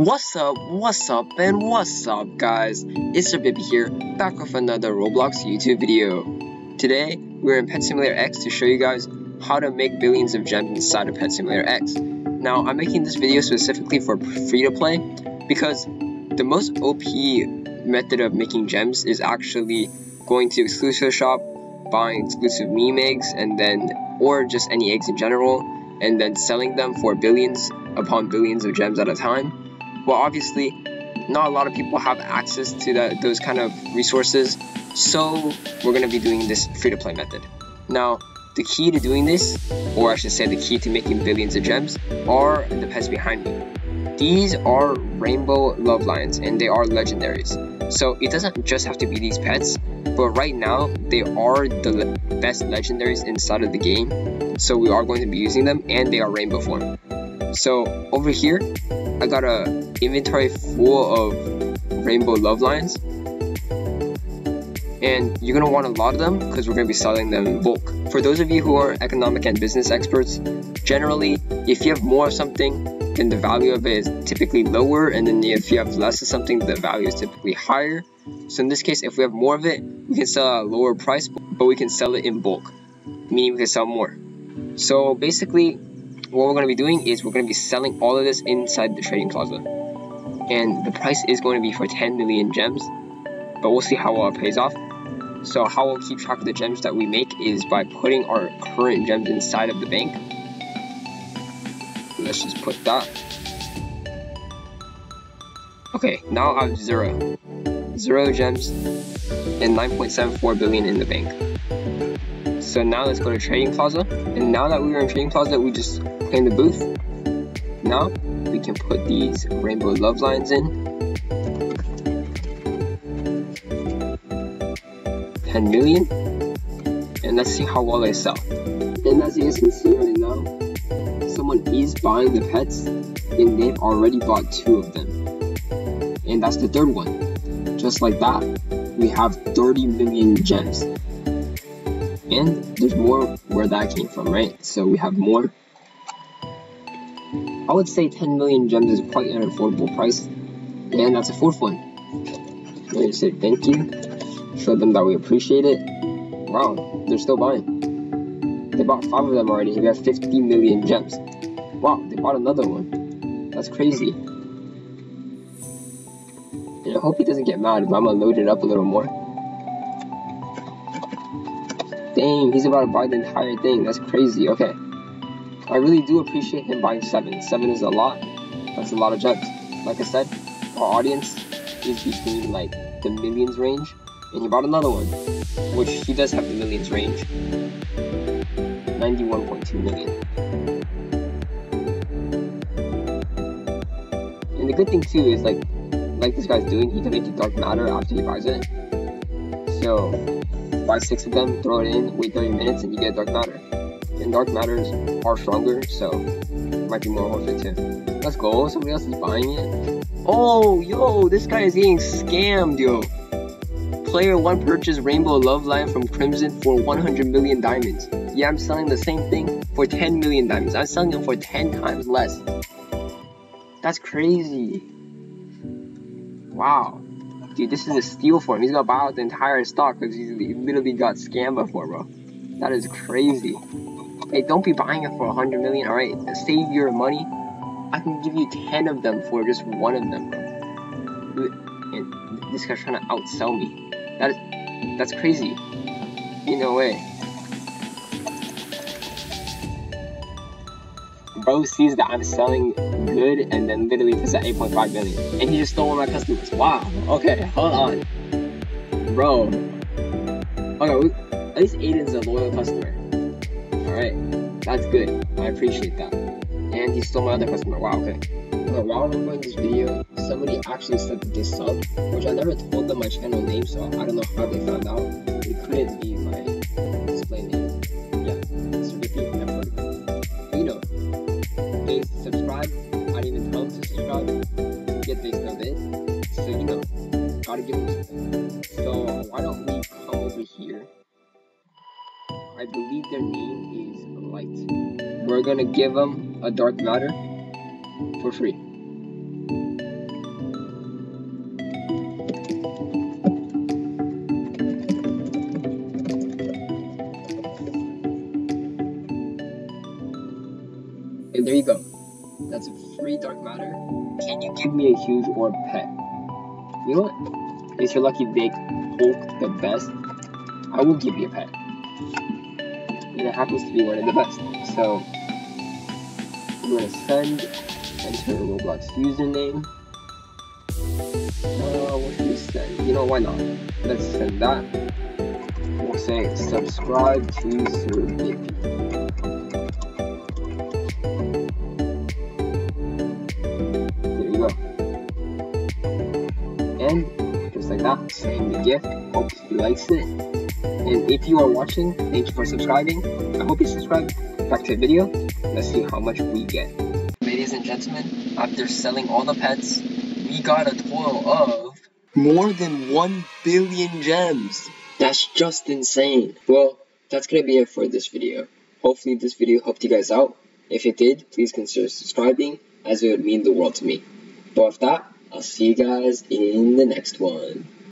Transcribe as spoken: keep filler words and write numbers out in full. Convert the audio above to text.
What's up, what's up, and what's up, guys? It's SirBippy here, back with another Roblox YouTube video. Today, we're in Pet Simulator X to show you guys how to make billions of gems inside of Pet Simulator X. Now, I'm making this video specifically for free-to-play, because the most O P method of making gems is actually going to exclusive shop, buying exclusive meme eggs, and then, or just any eggs in general, and then selling them for billions upon billions of gems at a time. Well, obviously, not a lot of people have access to that, those kind of resources, so we're going to be doing this free-to-play method. Now, the key to doing this, or I should say the key to making billions of gems, are the pets behind me. These are Rainbow Love Lions, and they are legendaries. So it doesn't just have to be these pets, but right now, they are the le- best legendaries inside of the game, so we are going to be using them, and they are rainbow form. So over here, I got a inventory full of Rainbow Love Lions, and you're gonna want a lot of them because we're gonna be selling them in bulk. For those of you who are economic and business experts, generally, if you have more of something, then the value of it is typically lower, and then if you have less of something, the value is typically higher. So in this case, if we have more of it, we can sell at a lower price, but we can sell it in bulk, meaning we can sell more. So basically, what we're going to be doing is we're going to be selling all of this inside the trading plaza, and the price is going to be for ten million gems, but we'll see how well it pays off. So how we'll keep track of the gems that we make is by putting our current gems inside of the bank. Let's just put that. Okay, now I have zero zero gems and nine point seven four billion in the bank. So now let's go to Trading Plaza, and now that we were in Trading Plaza, we just claim the booth. Now we can put these Rainbow Love Lions in. ten million, and let's see how well they sell. And as you guys can see right now, someone is buying the pets, and they've already bought two of them. And that's the third one. Just like that, we have thirty million gems. And there's more where that came from, right? So we have more. I would say ten million gems is quite an affordable price. And that's a fourth one. I'm going to say thank you. Show them that we appreciate it. Wow, they're still buying. They bought five of them already. We have fifty million gems. Wow, they bought another one. That's crazy. And I hope he doesn't get mad if I'm going to load it up a little more. Dang, he's about to buy the entire thing. That's crazy. Okay, I really do appreciate him buying seven. Seven is a lot. That's a lot of gems. Like I said, our audience is between like the millions range, and he bought another one, which he does have the millions range. ninety-one point two million. And the good thing too is like, like this guy's doing, he donated Dark Matter after he buys it. So buy six of them, throw it in, wait thirty minutes, and you get Dark Matter. And Dark Matters are stronger, so it might be more worth it too. Let's go, somebody else is buying it. Oh, yo, this guy is getting scammed, yo. Player one purchased Rainbow Love Lion from Crimson for one hundred million diamonds. Yeah, I'm selling the same thing for ten million diamonds. I'm selling them for ten times less. That's crazy. Wow. Dude, this is a steal for him. He's gonna buy out the entire stock because he literally got scammed before, bro. That is crazy. Hey, don't be buying it for one hundred million, alright? Save your money. I can give you ten of them for just one of them, bro. And this guy's trying to outsell me. That is, that's crazy. In a way. Bro sees that I'm selling good, and then literally puts at eight point five million, and he just stole one of my customers. Wow. Okay, hold on, bro. Okay, we, at least Aiden's a loyal customer. All right, that's good. I appreciate that. And he stole my other customer. Wow. Okay. Okay, while I'm recording this video, somebody actually said that they subbed, which I never told them my channel name, so I don't know how they found out. It couldn't be my display name. Get based on it, so you know, gotta give them something. So why don't we come over here? I believe their name is Light. We're gonna give them a Dark Matter for free. Okay, there you go. That's a free Dark Matter. Can you give me a huge orb pet? You know what? It's your lucky big Hulk, the best. I will give you a pet. And it happens to be one of the best. So, I'm gonna send, enter Roblox username. Uh, what should we send? You know, why not? Let's send that. We'll say, subscribe to SirBippy. That, send the gift, hope he likes it, and if you are watching, thank you for subscribing. I hope you subscribe. Back to the video, let's see how much we get. Ladies and gentlemen, after selling all the pets, we got a total of more than one billion gems. That's just insane. Well, that's gonna be it for this video. Hopefully this video helped you guys out. If it did, please consider subscribing, as it would mean the world to me. But with that, I'll see you guys in the next one.